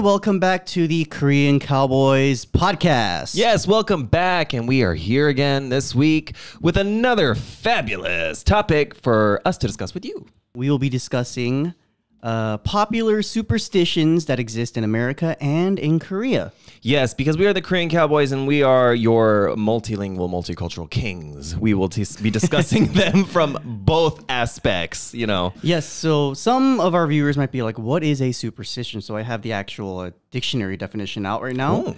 Welcome back to the Korean Cowboys podcast. Yes, welcome back. And we are here again this week with another fabulous topic for us to discuss with you. We will be discussing popular superstitions that exist in America and in Korea. Yes, because we are the Korean Cowboys and we are your multilingual, multicultural kings. We will be discussing them from both aspects, you know. Yes, so some of our viewers might be like, what is a superstition? So I have the actual dictionary definition out right now.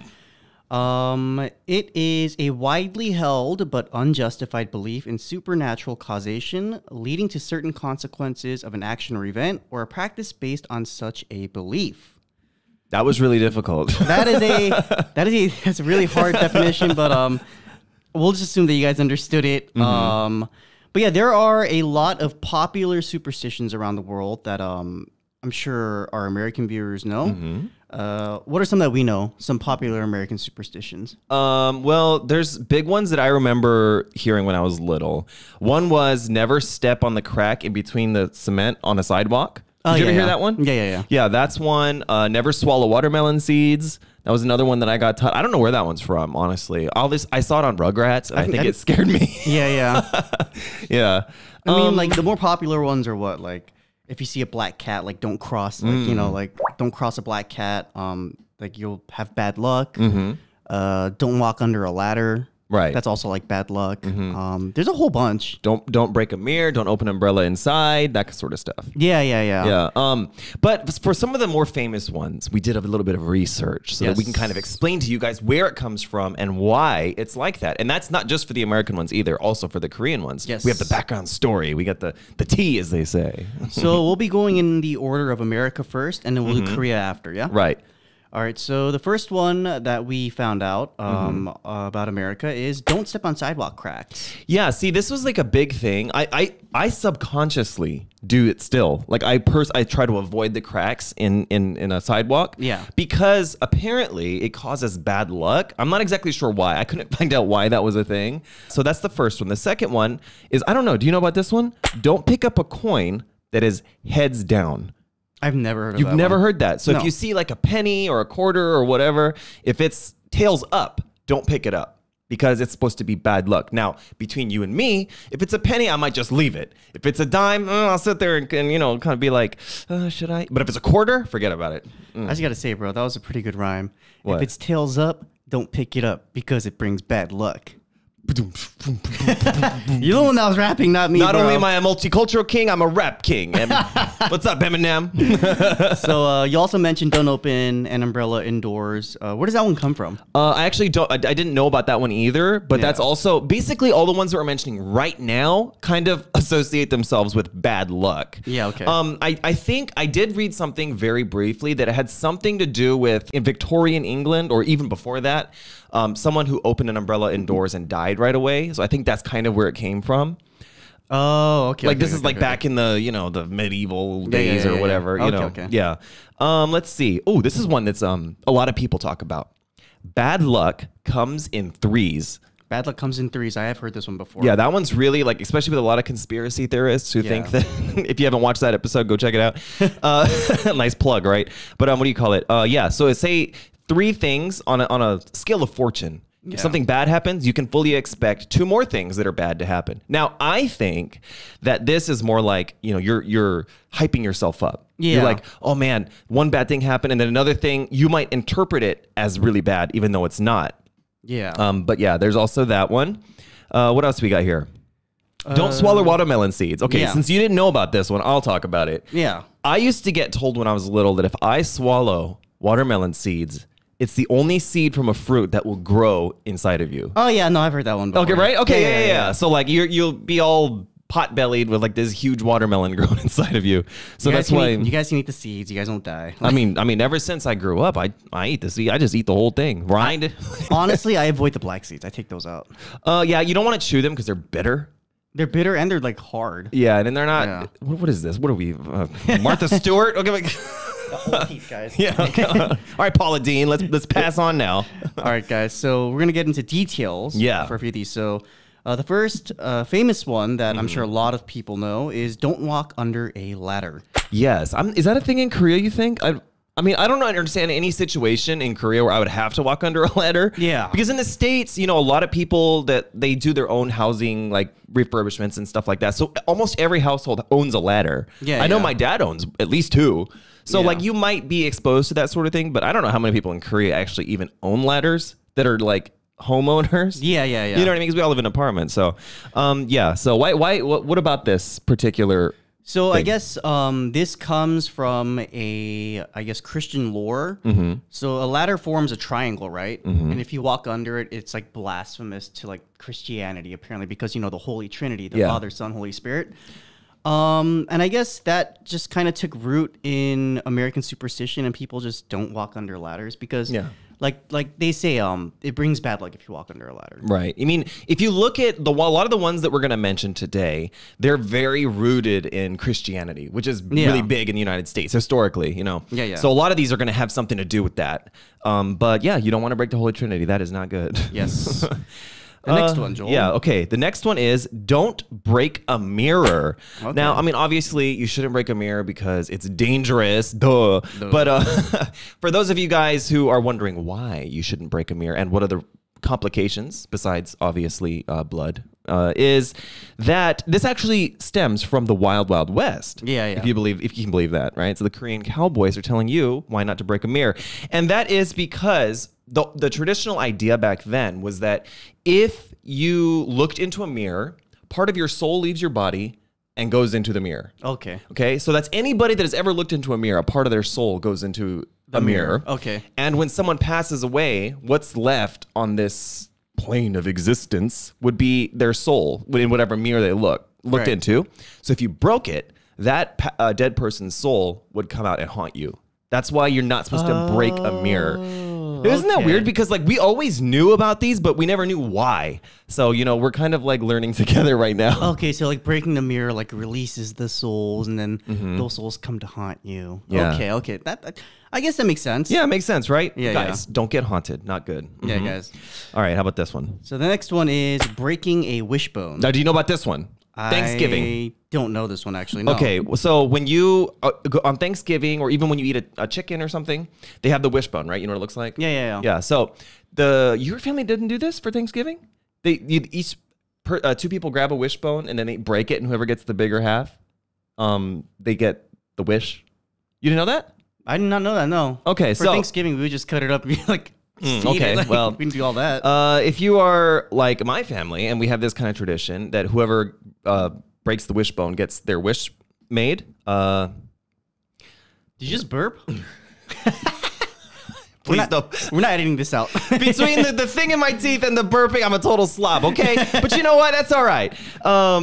Oh. It is a widely held but unjustified belief in supernatural causation leading to certain consequences of an action or event or a practice based on such a belief. That was really difficult. That's a really hard definition, but we'll just assume that you guys understood it. Mm-hmm. But yeah, there are a lot of popular superstitions around the world that I'm sure our American viewers know. Mm-hmm. What are some that we know? Some popular American superstitions. Well, there's big ones that I remember hearing when I was little. One was never step on the crack in between the cement on a sidewalk. Did you ever hear that one? Yeah. Yeah, that's one. Never swallow watermelon seeds. That was another one that I got taught. I don't know where that one's from, honestly. I saw it on Rugrats, and I think it scared me. Yeah. I mean, like, the more popular ones are what? Like, if you see a black cat, like, don't cross. Like, you know, like, don't cross a black cat. Like, you'll have bad luck. Mm-hmm. Don't walk under a ladder. Right. That's also like bad luck. Mm-hmm. There's a whole bunch. Don't break a mirror. Don't open an umbrella inside. That sort of stuff. Yeah. But for some of the more famous ones, we did a little bit of research so that we can kind of explain to you guys where it comes from and why it's like that. And that's not just for the American ones either. Also for the Korean ones. Yes. We have the background story. We got the tea, as they say. So we'll be going in the order of America first, and then we'll do Korea after. Yeah. Right. All right, so the first one that we found out about America is don't step on sidewalk cracks. Yeah, see, this was like a big thing. I subconsciously do it still. Like, I try to avoid the cracks in a sidewalk. Yeah. Because apparently it causes bad luck. I'm not exactly sure why. I couldn't find out why that was a thing. So that's the first one. The second one is, I don't know, do you know about this one? Don't pick up a coin that is heads down. I've never heard of that. You've never heard that. So if you see like a penny or a quarter or whatever, if it's tails up, don't pick it up because it's supposed to be bad luck. Now, between you and me, if it's a penny, I might just leave it. If it's a dime, I'll sit there and you know, kind of be like, should I? But if it's a quarter, forget about it. I just got to say, bro, that was a pretty good rhyme. What? If it's tails up, don't pick it up because it brings bad luck. You're the one that was rapping, not me. Not only am I a multicultural king, I'm a rap king. What's up, Eminem? So you also mentioned don't open an umbrella indoors. Where does that one come from? I actually don't. I didn't know about that one either. But that's also basically all the ones that we're mentioning right now kind of associate themselves with bad luck. Yeah. Okay. I think I did read something very briefly that it had something to do with in Victorian England or even before that. Someone who opened an umbrella indoors and died right away. So I think that's kind of where it came from. Oh, okay. Like okay, this is like back in the, you know, the medieval days or whatever, you know. Okay. Yeah. Let's see. Oh, this is one that's a lot of people talk about. Bad luck comes in threes. Bad luck comes in threes. I have heard this one before. Yeah, that one's really like, especially with a lot of conspiracy theorists who think that if you haven't watched that episode, go check it out. Nice plug, right? But what do you call it? Yeah, so say three things on a scale of fortune. Yeah. If something bad happens, you can fully expect two more things that are bad to happen. Now, I think that this is more like, you know, you're hyping yourself up. Yeah. You're like, oh, man, one bad thing happened. And then another thing, you might interpret it as really bad, even though it's not. Yeah. But yeah, there's also that one. What else we got here? Don't swallow watermelon seeds. Okay, since you didn't know about this one, I'll talk about it. Yeah. I used to get told when I was little that if I swallow watermelon seeds, it's the only seed from a fruit that will grow inside of you. Oh, yeah. No, I've heard that one before. Okay, right? Okay, yeah. So, like, you'll be all pot-bellied with like this huge watermelon growing inside of you. So that's why you guys can eat the seeds. You guys won't die. I mean, ever since I grew up, I eat the seed. I just eat the whole thing. Rind. Honestly, I avoid the black seeds. I take those out. Yeah, you don't want to chew them because they're bitter. They're bitter and they're like hard. Yeah, and then they're not. Yeah. What is this? What are we? Martha Stewart. Okay, like, the whole piece, guys. Yeah. Okay. All right, Paula Dean. Let's pass on now. All right, guys. So we're gonna get into details. Yeah. For a few of these. So. The first famous one that I'm sure a lot of people know is don't walk under a ladder. Yes. Is that a thing in Korea, you think? I mean, I don't understand any situation in Korea where I would have to walk under a ladder. Yeah. Because in the States, you know, a lot of people that they do their own housing, like refurbishments and stuff like that. So almost every household owns a ladder. Yeah. I know my dad owns at least two. So like you might be exposed to that sort of thing, but I don't know how many people in Korea actually even own ladders that are like homeowners. Yeah. You know what I mean? Because we all live in apartments. So, yeah. So what about this particular thing? I guess, this comes from I guess Christian lore. So a ladder forms a triangle, right? And if you walk under it, it's like blasphemous to like Christianity apparently, because you know, the Holy Trinity, the Father, Son, Holy Spirit. And I guess that just kind of took root in American superstition, and people just don't walk under ladders because like they say, it brings bad luck if you walk under a ladder. Right. I mean, if you look at a lot of the ones that we're going to mention today, they're very rooted in Christianity, which is really big in the United States historically, you know. Yeah. So a lot of these are going to have something to do with that. But yeah, you don't want to break the Holy Trinity. That is not good. Yes. The next one, Joel. Yeah, okay. The next one is don't break a mirror. Okay. Now, I mean, obviously, you shouldn't break a mirror because it's dangerous. Duh. But for those of you guys who are wondering why you shouldn't break a mirror and what other complications, besides, obviously, blood, is that this actually stems from the Wild Wild West. Yeah. If you can believe that, right? So the Korean Cowboys are telling you why not to break a mirror. And that is because the traditional idea back then was that if you looked into a mirror, part of your soul leaves your body and goes into the mirror. Okay. Okay. So that's anybody that has ever looked into a mirror, a part of their soul goes into a mirror. Okay. And when someone passes away, what's left on this plane of existence would be their soul in whatever mirror they looked into. So if you broke it, that dead person's soul would come out and haunt you. That's why you're not supposed to break a mirror. Isn't that weird? Because like we always knew about these, but we never knew why. So, you know, we're kind of like learning together right now. Okay. So like breaking the mirror, like releases the souls, and then those souls come to haunt you. Yeah. Okay. Okay. That I guess that makes sense. Yeah. It makes sense. Right. Yeah, guys, don't get haunted. Not good. Yeah, guys. All right. How about this one? So the next one is breaking a wishbone. Now, do you know about this one? Thanksgiving. I don't know this one, actually. No. Okay, so when you, on Thanksgiving, or even when you eat a chicken or something, they have the wishbone, right? You know what it looks like? Yeah. Yeah, so your family didn't do this for Thanksgiving? Two people grab a wishbone, and then they break it, and whoever gets the bigger half, they get the wish. You didn't know that? I did not know that, no. Okay, so for Thanksgiving, we would just cut it up and be like... okay, like, well, we can do all that. If you are like my family, and we have this kind of tradition that whoever breaks the wishbone gets their wish made. Did you just burp? Please don't. We're not editing this out. Between the thing in my teeth and the burping, I'm a total slob, okay? But you know what? That's all right.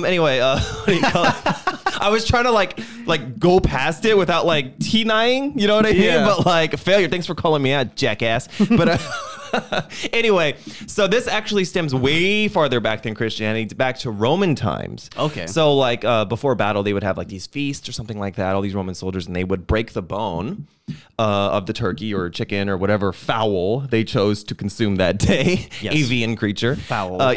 Anyway, what do you call it? I was trying to like go past it without like T-nying, you know what I mean? Yeah. But like failure. Thanks for calling me out, jackass. But anyway, so this actually stems way farther back than Christianity, back to Roman times. Okay. So like before battle, they would have like these feasts or something like that, all these Roman soldiers, and they would break the bone of the turkey or chicken or whatever fowl they chose to consume that day. Yes. Avian creature. Fowl. So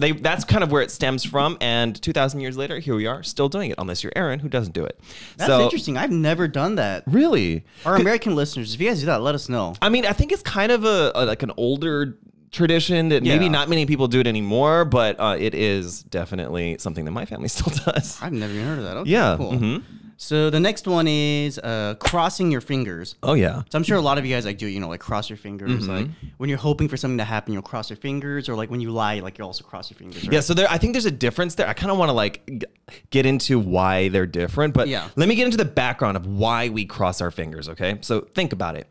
that's kind of where it stems from. And 2,000 years later, here we are still doing it, unless you're Aaron, who doesn't do it. That's interesting. I've never done that. Really? Our American listeners, if you guys do that, let us know. I mean, I think it's kind of like an older tradition that maybe not many people do it anymore, but it is definitely something that my family still does. I've never even heard of that. Okay, cool. So the next one is crossing your fingers. Oh, yeah. So I'm sure a lot of you guys like do, you know, like cross your fingers. Like when you're hoping for something to happen, you'll cross your fingers, or like when you lie, like you'll also cross your fingers. Right? Yeah. So I think there's a difference there. I kind of want to like get into why they're different, but let me get into the background of why we cross our fingers. Okay. So think about it.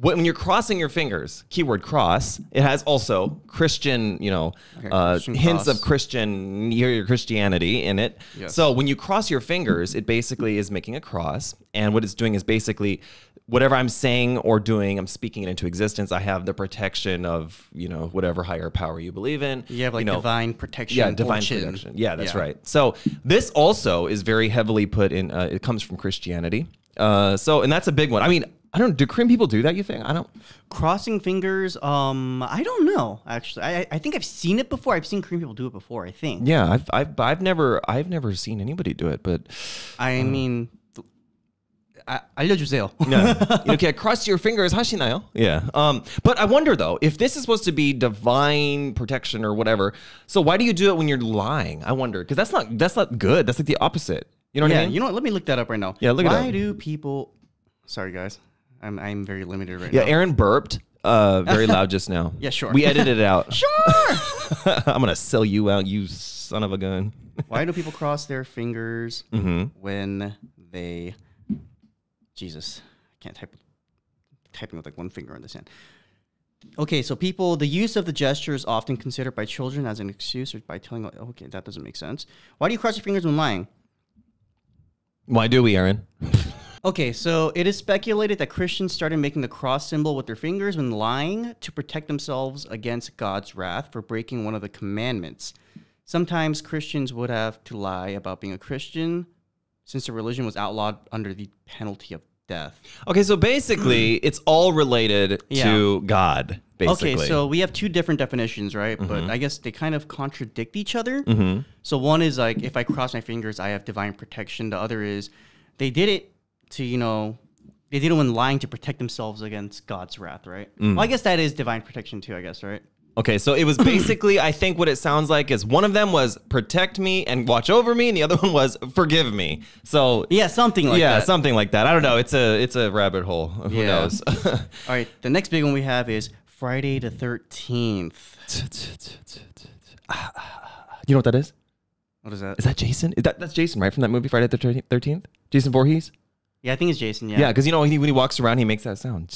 when you're crossing your fingers, keyword cross, it has also Christian, you know, Christian hints cross. Of Christian, your Christianity in it. Yes. So when you cross your fingers, it basically is making a cross. And what it's doing is basically whatever I'm saying or doing, I'm speaking it into existence. I have the protection of, you know, whatever higher power you believe in. You have like, you know, divine protection. Yeah, divine protection. Yeah, that's right. So this also is very heavily put in, it comes from Christianity. So, and that's a big one. I mean, I don't, do Korean people do that, you think? I don't. Crossing fingers, I don't know, actually. I think I've seen it before. I've seen Korean people do it before, I think. Yeah, I've never seen anybody do it, but. I mean, 알려주세요. Yeah. 이렇게 cross your fingers 하시나요? Yeah. But I wonder though, if this is supposed to be divine protection or whatever, so why do you do it when you're lying? I wonder, because that's not good. That's like the opposite. You know what I mean? You know what? Let me look that up right now. Yeah, look it up. Why do people, sorry guys. I'm very limited right now. Yeah, Aaron burped very loud just now. Yeah, sure. We edited it out. Sure. I'm going to sell you out, you son of a gun. Why do people cross their fingers when they, Jesus, I can't type, typing with like one finger on this hand. Okay, so people, the use of the gesture is often considered by children as an excuse or by telling, okay, that doesn't make sense. Why do you cross your fingers when lying? Why do we, Aaron? Okay, so it is speculated that Christians started making the cross symbol with their fingers when lying to protect themselves against God's wrath for breaking one of the commandments. Sometimes Christians would have to lie about being a Christian since the religion was outlawed under the penalty of death. Okay, so basically it's all related to God, basically. Okay, so we have two different definitions, right? But I guess they kind of contradict each other. So one is like, if I cross my fingers, I have divine protection. The other is they did it to, you know, they did it when lying to protect themselves against God's wrath, right? Well, I guess that is divine protection too, I guess, right? Okay, so it was basically, I think what it sounds like is one of them was protect me and watch over me, and the other one was forgive me. So yeah, something like that. Yeah, something like that. I don't know. It's a rabbit hole. Who knows? All right, the next big one we have is Friday the 13th. You know what that is? What is that? Is that Jason? That's Jason, right? From that movie, Friday the 13th? Jason Voorhees? Yeah, I think it's Jason, yeah. Yeah, because, you know, when he walks around, he makes that sound.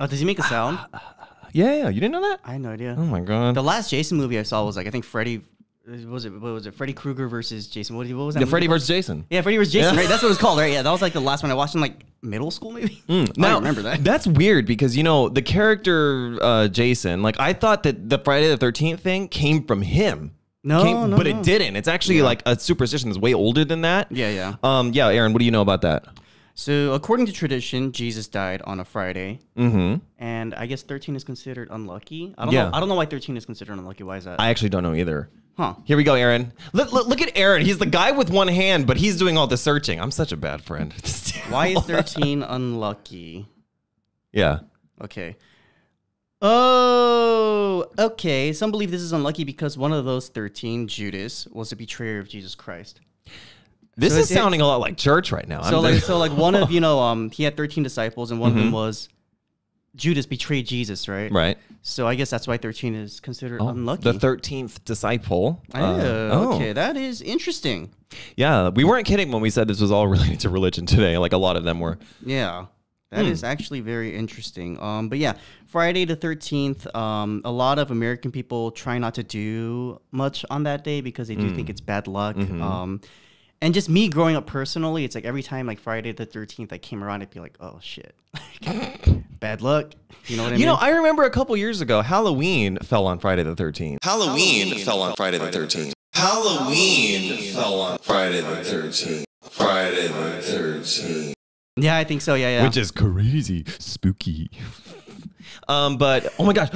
Oh, does he make a sound? Yeah, you didn't know that? I had no idea. Oh, my God. The last Jason movie I saw was, like, I think Freddy... What was it? Freddy Krueger versus Jason. What was that? Yeah, Freddy versus Jason. Yeah, Freddy versus Jason, right? That's what it was called, right? Yeah, that was, like, the last one I watched in, like, middle school, maybe? I don't remember that. That's weird because, you know, the character Jason, like, I thought that the Friday the 13th thing came from him. No, it didn't. It's actually like a superstition that's way older than that. Yeah. Yeah, Aaron, what do you know about that? So according to tradition, Jesus died on a Friday. And I guess 13 is considered unlucky. I don't know. I don't know why 13 is considered unlucky. Why is that? I actually don't know either. Huh. Here we go, Aaron. Look at Aaron. He's the guy with one hand, but he's doing all the searching. I'm such a bad friend. Why is 13 unlucky? Yeah. Okay. Oh, okay. Some believe this is unlucky because one of those 13, Judas, was a betrayer of Jesus Christ. This is sounding a lot like church right now. So like one of, you know, he had 13 disciples and one of them was Judas betrayed Jesus, right? Right. So I guess that's why 13 is considered unlucky. The 13th disciple. Okay, that is interesting. Yeah, we weren't kidding when we said this was all related to religion today. Like a lot of them were. Yeah. That is actually very interesting. But yeah, Friday the 13th, a lot of American people try not to do much on that day because they do think it's bad luck. And just me growing up personally, it's like every time like Friday the 13th I came around, I'd be like, oh, shit. Bad luck. You know what I mean? You know, I remember a couple years ago, Halloween fell on Friday the 13th. Halloween fell on Friday the 13th. Halloween fell on Friday the 13th. Friday the 13th. Yeah, I think so. Yeah. Which is crazy, spooky. But oh my gosh,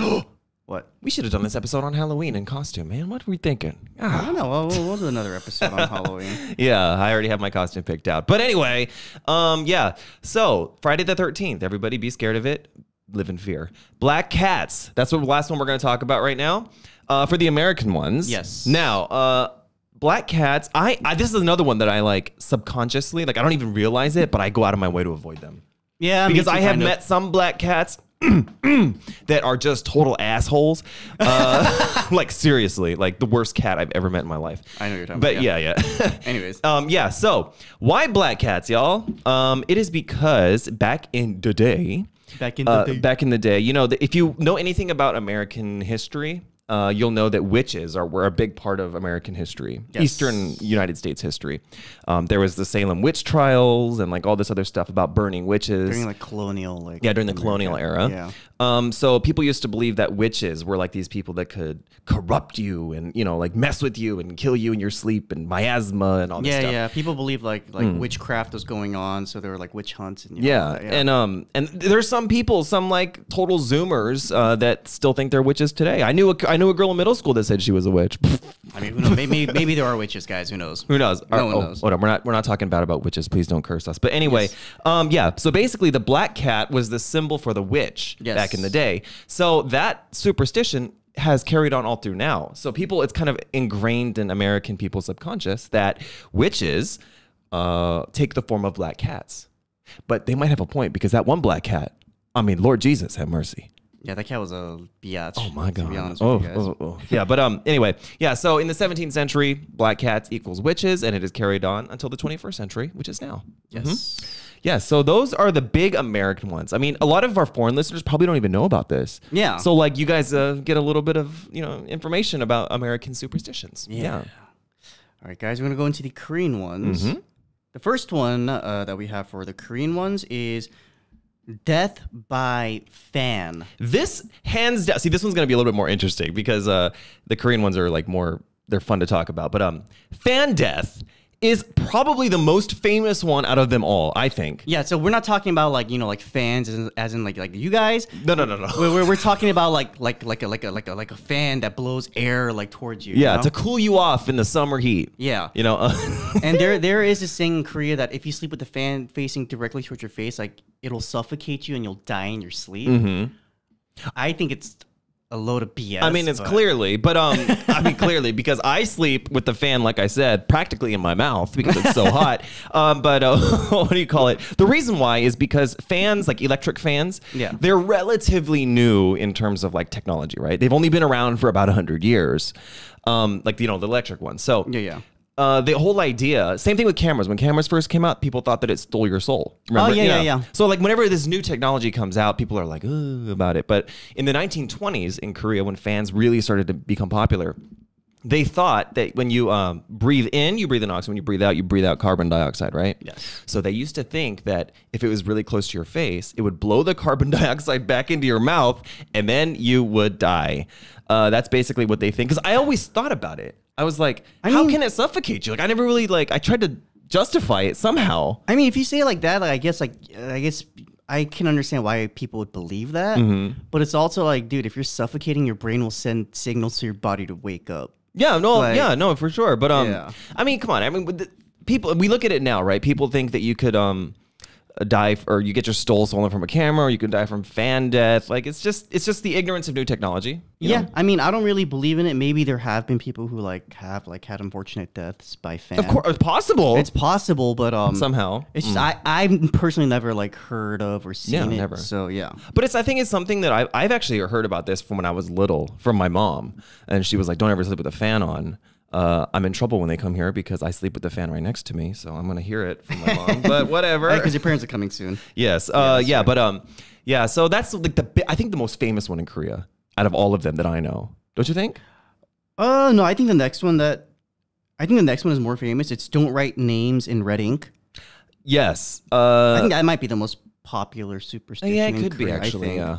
what? We should have done this episode on Halloween in costume, man. What were we thinking? I don't know. We'll do another episode on Halloween. Yeah, I already have my costume picked out. But anyway, yeah. So Friday the 13th, everybody, be scared of it. Live in fear. Black cats. That's the last one we're going to talk about right now. For the American ones. Yes. Now. Black cats, this is another one that I like subconsciously, like I don't even realize it, but I go out of my way to avoid them. Yeah, because I have met some black cats that are just total assholes. Like seriously, like the worst cat I've ever met in my life. I know you're talking about. But yeah. Anyways. Yeah, so why black cats, y'all? It is because back in the day, Back in the day. Back in the day. You know, if you know anything about American history, you'll know that witches were a big part of American history, yes. Eastern United States history. There was the Salem witch trials and like all this other stuff about burning witches. During like colonial, like yeah, during the colonial era. Yeah. So people used to believe that witches were like these people that could corrupt you and you know like mess with you and kill you in your sleep and miasma and all this stuff. Yeah, people believed like witchcraft was going on, so there were like witch hunts and you know, and there's some people, some like total Zoomers that still think they're witches today. I knew a girl in middle school that said she was a witch. I mean, who knows? maybe there are witches, guys. Who knows? Who knows? No one knows. Hold on, we're not talking bad about witches. Please don't curse us. But anyway, yes. Yeah. So basically, the black cat was the symbol for the witch. Yes. Back in the day. So that superstition has carried on all through now. So people, it's kind of ingrained in American people's subconscious that witches take the form of black cats. But they might have a point because that one black cat, I mean, Lord Jesus have mercy. Yeah, that cat was a biatch. Oh my god. To be honest with you guys. Yeah, but anyway, yeah, so in the 17th century, black cats equals witches, and it is carried on until the 21st century, which is now. Yes. Mm-hmm. Yeah, so those are the big American ones. I mean, a lot of our foreign listeners probably don't even know about this. Yeah. So like you guys get a little bit of, you know, information about American superstitions. Yeah. Yeah. All right, guys, we're going to go into the Korean ones. Mm-hmm. The first one that we have for the Korean ones is death by fan. This hands down. See, this one's going to be a little bit more interesting because the Korean ones are like more, they're fun to talk about. But fan death is probably the most famous one out of them all, I think. Yeah, so we're not talking about like, you know, like fans as in like you guys. No. We're talking about like a fan that blows air like towards you. Yeah, you know? To cool you off in the summer heat. Yeah. You know. And there is this thing in Korea that if you sleep with the fan facing directly towards your face, like it'll suffocate you and you'll die in your sleep. Mm-hmm. I think it's a load of BS. I mean, it's clearly because I sleep with the fan, like I said, practically in my mouth because it's so hot. What do you call it? The reason why is because fans, like electric fans, yeah, they're relatively new in terms of like technology, right? They've only been around for about 100 years, like you know the electric ones. So yeah. The whole idea, same thing with cameras. When cameras first came out, people thought that it stole your soul. Remember? Oh, yeah. So like whenever this new technology comes out, people are like, ooh, about it. But in the 1920s in Korea, when fans really started to become popular, they thought that when you breathe in, you breathe in oxygen. When you breathe out carbon dioxide, right? Yes. So they used to think that if it was really close to your face, it would blow the carbon dioxide back into your mouth, and then you would die. That's basically what they think. Because I always thought about it. I was like, how can it suffocate you? Like, I never really, like, I tried to justify it somehow. I mean, if you say it like that, I guess I can understand why people would believe that. Mm-hmm. But it's also like, dude, if you're suffocating, your brain will send signals to your body to wake up. Yeah, no, like, yeah, no, for sure. But, yeah. I mean, come on. I mean, people, we look at it now, right? People think that you could die, or you get your soul stolen from a camera, or you can die from fan death. Like, it's just the ignorance of new technology. Yeah, know? I mean, I don't really believe in it. Maybe there have been people who like have had unfortunate deaths by fans. Of course, it's possible. It's possible, but somehow it's just, I've personally never like heard of or seen it. Never. So yeah, but I think it's something that I've actually heard about this from when I was little from my mom, and she was like, "Don't ever sleep with a fan on." I'm in trouble when they come here because I sleep with the fan right next to me, so I'm gonna hear it from my mom. But whatever, because your parents are coming soon. Yes, yeah, right. But yeah. So that's like I think the most famous one in Korea out of all of them that I know. Don't you think? No, I think the next one is more famous. It's don't write names in red ink. Yes, I think that might be the most popular superstition. Yeah, it could be actually. Yeah.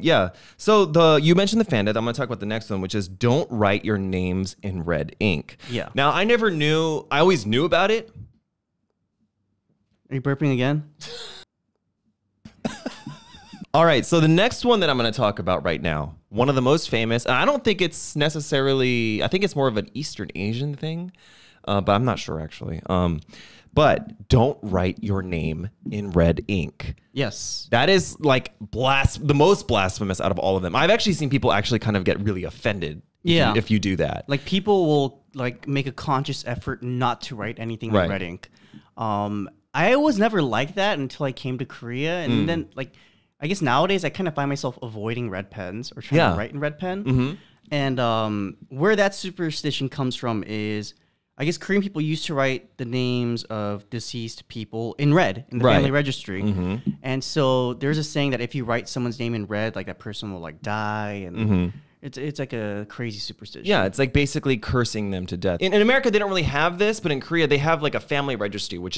Yeah. So you mentioned the fan death. I'm going to talk about the next one, which is don't write your names in red ink. Yeah. Now I never knew. I always knew about it. Are you burping again? All right. So the next one that I'm going to talk about right now, one of the most famous, and I don't think it's necessarily. I think it's more of an Eastern Asian thing, but I'm not sure actually. But don't write your name in red ink. Yes. That is like the most blasphemous out of all of them. I've actually seen people actually kind of get really offended if you do that. Like people will like make a conscious effort not to write anything in red ink. I was never like that until I came to Korea. And then like, I guess nowadays I kind of find myself avoiding red pens or trying to write in red pen. Mm-hmm. And where that superstition comes from is, I guess Korean people used to write the names of deceased people in red in the family registry. Mm-hmm. And so there's a saying that if you write someone's name in red, like that person will like die. And it's like a crazy superstition. Yeah, it's like basically cursing them to death. In America, they don't really have this, but in Korea, they have like a family registry, which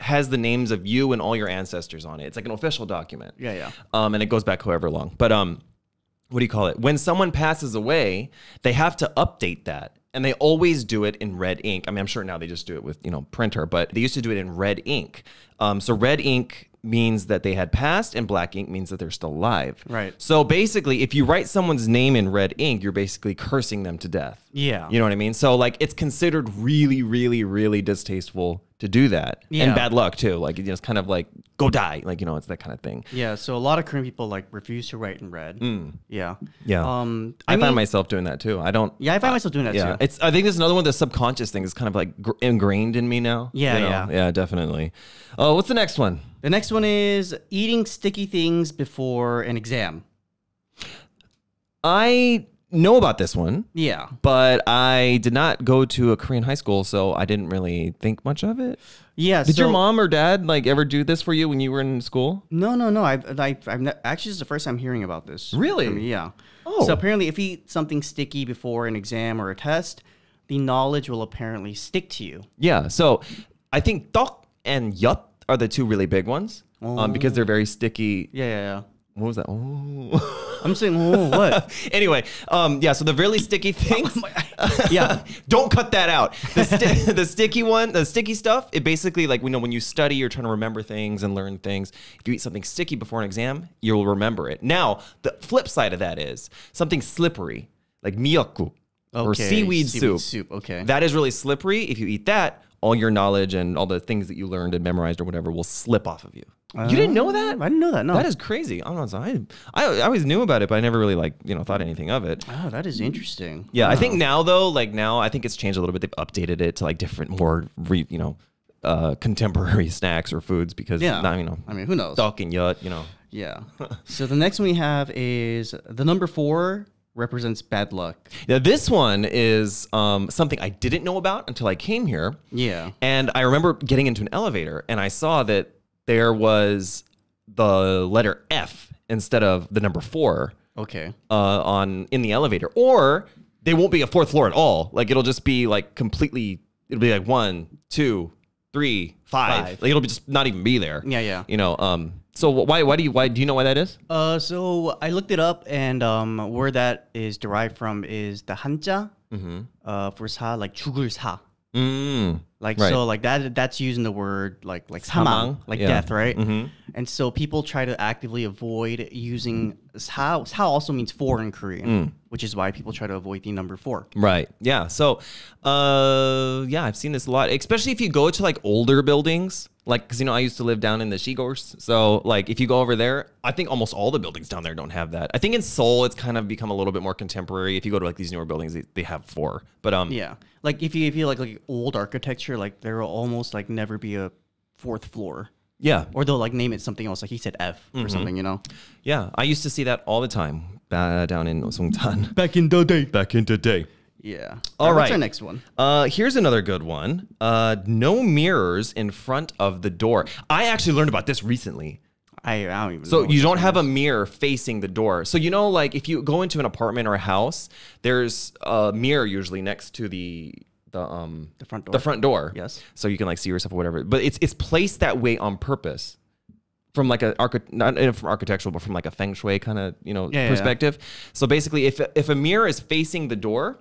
has the names of you and all your ancestors on it. It's like an official document. Yeah, yeah. And it goes back however long. But what do you call it? When someone passes away, they have to update that. And they always do it in red ink. I mean, I'm sure now they just do it with, you know, printer, but they used to do it in red ink. So red ink means that they had passed and black ink means that they're still alive. Right. So basically, if you write someone's name in red ink, you're basically cursing them to death. Yeah. You know what I mean? So like it's considered really, really, really distasteful to do that. Yeah. And bad luck too. Like, you know, it's kind of like, go die. Like, you know, it's that kind of thing. Yeah. So a lot of Korean people like refuse to write in red. Mm. Yeah. Yeah. I find myself doing that too. I don't. Yeah. I find myself doing that too. It's, I think there's another one, the subconscious thing is kind of like ingrained in me now. Yeah. You know? Yeah. Yeah, definitely. Oh, what's the next one? The next one is eating sticky things before an exam. I know about this one. Yeah. But I did not go to a Korean high school, so I didn't really think much of it. Yeah. Did your mom or dad like ever do this for you when you were in school? No, no, no. Actually, this is the first time hearing about this. Really? I mean, yeah. Oh. So apparently if you eat something sticky before an exam or a test, the knowledge will apparently stick to you. Yeah. So I think 떡 and 엿 are the two really big ones because they're very sticky. Yeah, yeah, yeah. What was that? Oh. I'm saying, oh, what? Anyway, yeah, so the really sticky things. Yeah. Don't cut that out. The sticky one, the sticky stuff, it basically, like, we know when you study, you're trying to remember things and learn things. If you eat something sticky before an exam, you'll remember it. Now, the flip side of that is something slippery, like miyeokguk or seaweed soup. Okay. That is really slippery. If you eat that, all your knowledge and all the things that you learned and memorized or whatever will slip off of you. You didn't know that? I didn't know that, no. That is crazy. I don't know. I always knew about it, but I never really, like, you know, thought anything of it. Oh, that is interesting. Yeah, wow. I think now, though, like, now I think it's changed a little bit. They've updated it to, like, different, more, you know, contemporary snacks or foods because, yeah. You know, I mean, who knows? Duck and yut, you know. Yeah. So the next one we have is the number 4 represents bad luck. Now, this one is something I didn't know about until I came here. Yeah. And I remember getting into an elevator, and I saw that there was the letter F instead of the number 4. Okay. In the elevator. Or they won't be a fourth floor at all. Like, it'll just be, like, completely, it'll be, like, 1, 2, 3, 5. Like, it'll just not even be there. Yeah, yeah. You know, so why do you know why that is? So I looked it up, and where that is derived from is the hanja for sa, like 죽을 사. Like so, like that's using the word like 사망, like death, right? And so people try to actively avoid using 사. 사 also means 4 in Korean, which is why people try to avoid the number 4. Right. Yeah. So, yeah, I've seen this a lot, especially if you go to like older buildings. Like, because, you know, I used to live down in the Shigors. So, like, if you go over there, I think almost all the buildings down there don't have that. I think in Seoul, it's kind of become a little bit more contemporary. If you go to, like, these newer buildings, they have 4. But, yeah. Like, if you like old architecture, like, there will almost, like, never be a 4th floor. Yeah. Or they'll, like, name it something else. Like, he said F or something, you know? Yeah. I used to see that all the time down in Songtan. Back in the day. Back in the day. Yeah. All right. What's our next one? Here's another good one. No mirrors in front of the door. I actually learned about this recently. I don't even know. So you don't have a mirror facing the door. So, you know, like if you go into an apartment or a house, there's a mirror usually next to the front door. The front door. Yes. So you can like see yourself or whatever. But it's placed that way on purpose. From like a not from architectural, but from like a feng shui kind of, you know, perspective. Yeah. So basically if a mirror is facing the door,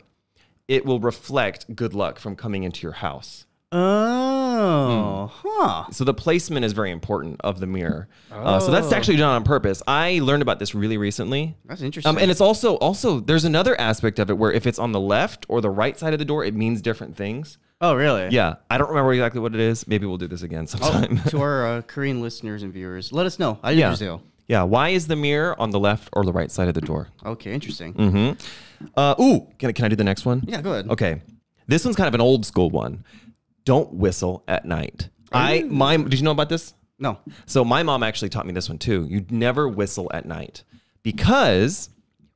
it will reflect good luck from coming into your house. Oh, huh. So the placement is very important of the mirror. Oh. So that's actually done on purpose. I learned about this really recently. That's interesting. And it's also there's another aspect of it where if it's on the left or the right side of the door, it means different things. Oh, really? Yeah. I don't remember exactly what it is. Maybe we'll do this again sometime. To our Korean listeners and viewers, let us know. Yeah, why is the mirror on the left or the right side of the door? Okay, interesting. Ooh, can I do the next one? Yeah, go ahead. Okay, this one's kind of an old school one. Don't whistle at night. Did you know about this? No. So my mom actually taught me this one too. You never whistle at night because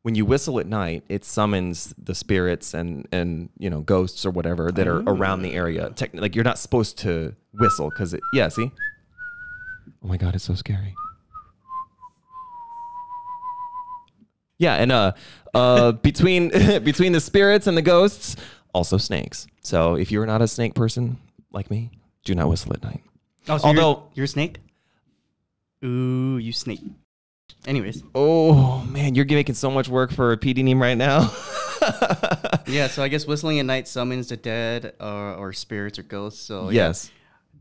when you whistle at night, it summons the spirits and you know, ghosts or whatever that are around the area. Like, you're not supposed to whistle because it, yeah, see? Oh my God, it's so scary. Yeah, and between between the spirits and the ghosts, also snakes. So if you're not a snake person like me, do not whistle at night. Oh, so although you're a snake? Ooh, you snake. Anyways. Oh man, you're making so much work for a PD name right now. Yeah, so I guess whistling at night summons the dead or spirits or ghosts. So yes. Yeah.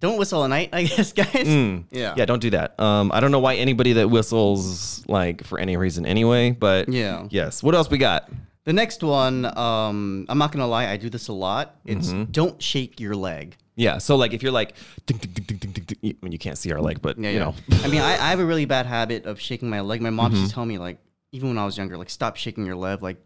Don't whistle at night, I guess, guys. Mm. Yeah. Yeah, don't do that. I don't know why anybody that whistles, like, for any reason anyway, but yeah. Yes. What else we got? The next one, I'm not going to lie, I do this a lot. It's don't shake your leg. Yeah, so, like, if you're, like, ding, ding, ding, ding, ding, ding, I mean, you can't see our leg, but, yeah, you know. I mean, I have a really bad habit of shaking my leg. My mom used to tell me, like, even when I was younger, like, stop shaking your leg, like,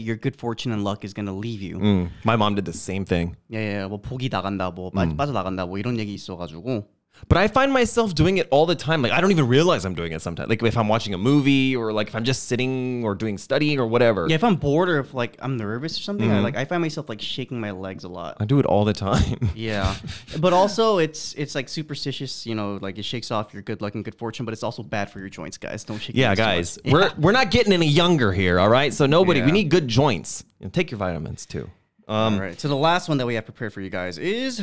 your good fortune and luck is going to leave you. My mom did the same thing. Yeah, 뭐 복이 나간다고, 빠져나간다고 이런 얘기 있어가지고. But I find myself doing it all the time. Like, I don't even realize I'm doing it sometimes. Like, if I'm watching a movie or, like, if I'm just sitting or doing studying or whatever. Yeah, if I'm bored or if, like, I'm nervous or something, I find myself, like, shaking my legs a lot. I do it all the time. Yeah. But also, it's like, superstitious, you know, like, it shakes off your good luck and good fortune, but it's also bad for your joints, guys. Don't shake your legs. Guys, yeah, guys. We're not getting any younger here, all right? So, nobody, we need good joints. You know, take your vitamins, too. All right. So, the last one that we have prepared for you guys is...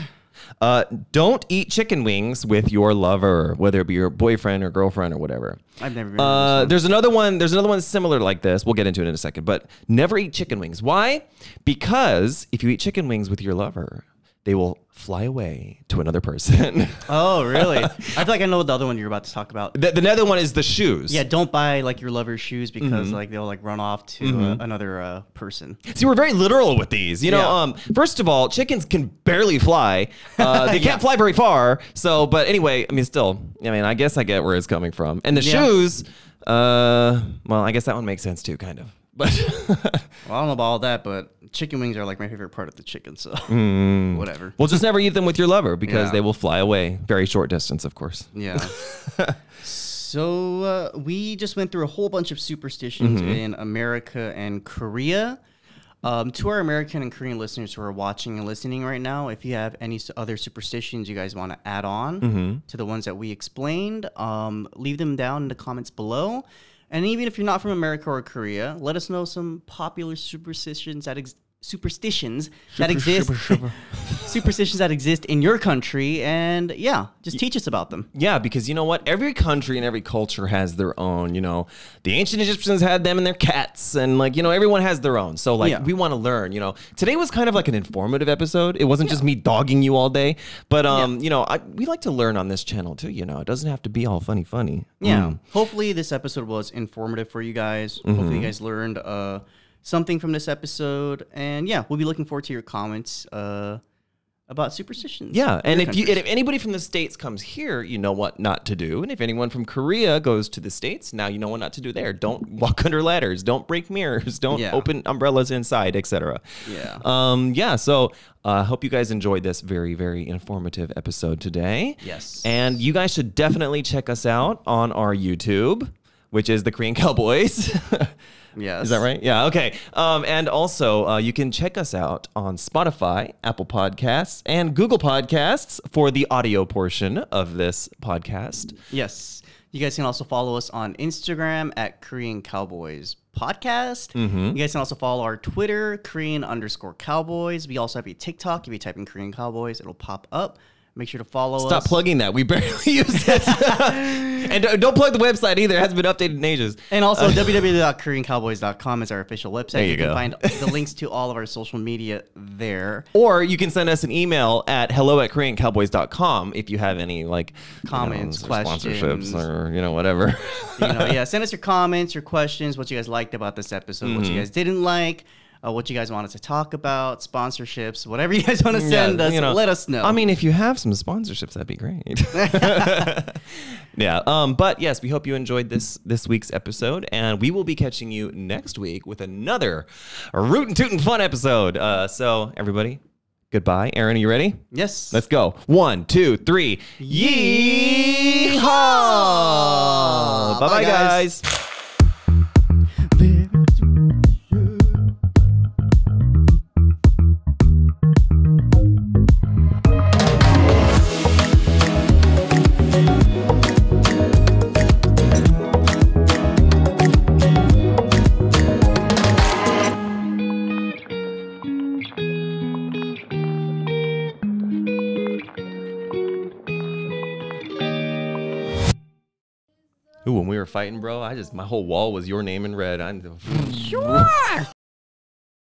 don't eat chicken wings with your lover, whether it be your boyfriend or girlfriend or whatever. I've never been there's another one similar like this. We'll get into it in a second, but never eat chicken wings. Why? Because if you eat chicken wings with your lover, they will fly away to another person. Oh, really? I feel like I know the other one you're about to talk about. The other one is the shoes. Yeah, don't buy, like, your lover's shoes because like they'll, like, run off to another person. See, we're very literal with these. You know, first of all, chickens can barely fly. They can't fly very far. So, but anyway, I mean, still, I mean, I guess I get where it's coming from. And the shoes, well, I guess that one makes sense too, kind of. But well, I don't know about all that, but chicken wings are, like, my favorite part of the chicken, so whatever. Well, just never eat them with your lover because they will fly away. Very short distance, of course. Yeah. So we just went through a whole bunch of superstitions in America and Korea. To our American and Korean listeners who are watching and listening right now, if you have any other superstitions you guys want to add on to the ones that we explained, leave them down in the comments below. And even if you're not from America or Korea, let us know some popular superstitions that exist in your country, and just teach us about them. Yeah, because you know what, every country and every culture has their own. You know, the ancient Egyptians had them and their cats, and, like, you know, everyone has their own. So, like, we want to learn. You know, today was kind of like an informative episode. It wasn't just me dogging you all day, but you know, we like to learn on this channel too. You know, it doesn't have to be all funny. Yeah. Hopefully, this episode was informative for you guys. Hopefully, you guys learned. Something from this episode, and yeah, we'll be looking forward to your comments about superstitions. Yeah, and if anybody from the States comes here, you know what not to do, and if anyone from Korea goes to the States, now you know what not to do there. Don't walk under ladders, don't break mirrors, don't open umbrellas inside, etc. Yeah. Yeah, so I hope you guys enjoyed this very, very informative episode today. Yes. And you guys should definitely check us out on our YouTube, which is the Korean Cowboys. Yes. Is that right? Yeah. Okay. And also, you can check us out on Spotify, Apple Podcasts, and Google Podcasts for the audio portion of this podcast. Yes. You guys can also follow us on Instagram at Korean Cowboys Podcast. You guys can also follow our Twitter, Korean_Cowboys. We also have a TikTok. If you type in Korean Cowboys, it'll pop up. Make sure to follow us. Stop plugging that. We barely use it. And don't plug the website either. It hasn't been updated in ages. And also www.koreancowboys.com is our official website. There you go. Can find the links to all of our social media there. Or you can send us an email at hello@koreancowboys.com if you have any, like, comments, questions, sponsorships, or, you know, whatever. You know, yeah, send us your comments, your questions, what you guys liked about this episode, what you guys didn't like. What you guys want us to talk about, sponsorships, whatever you guys want to send us, you know, let us know. I mean, if you have some sponsorships, that'd be great. Yeah. But yes, we hope you enjoyed this week's episode, and we will be catching you next week with another rootin' tootin' fun episode. So everybody, goodbye. Aaron, are you ready? Yes. Let's go. 1, 2, 3. Yee-haw! Bye-bye, guys. Ooh, when we were fighting, bro, my whole wall was your name in red. Sure.